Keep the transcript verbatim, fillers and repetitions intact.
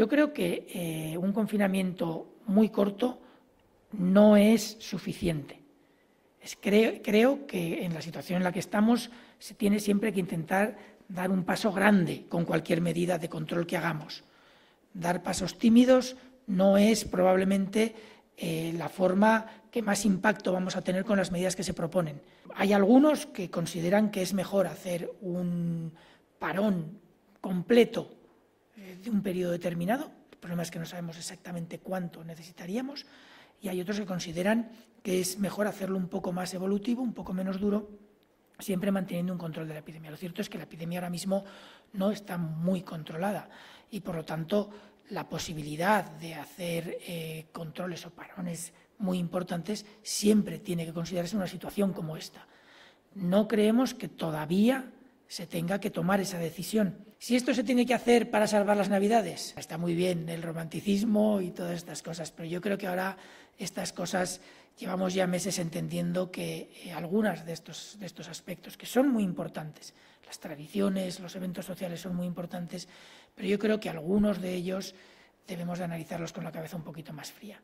Yo creo que eh, un confinamiento muy corto no es suficiente. Es, creo, creo que en la situación en la que estamos se tiene siempre que intentar dar un paso grande con cualquier medida de control que hagamos. Dar pasos tímidos no es probablemente eh, la forma que más impacto vamos a tener con las medidas que se proponen. Hay algunos que consideran que es mejor hacer un parón completo de un periodo determinado. El problema es que no sabemos exactamente cuánto necesitaríamos, y hay otros que consideran que es mejor hacerlo un poco más evolutivo, un poco menos duro, siempre manteniendo un control de la epidemia. Lo cierto es que la epidemia ahora mismo no está muy controlada y, por lo tanto, la posibilidad de hacer eh, controles o parones muy importantes siempre tiene que considerarse una situación como esta. No creemos que todavía se tenga que tomar esa decisión. Si esto se tiene que hacer para salvar las Navidades, está muy bien el romanticismo y todas estas cosas, pero yo creo que ahora estas cosas llevamos ya meses entendiendo que eh, algunas de estos, de estos aspectos, que son muy importantes, las tradiciones, los eventos sociales son muy importantes, pero yo creo que algunos de ellos debemos de analizarlos con la cabeza un poquito más fría.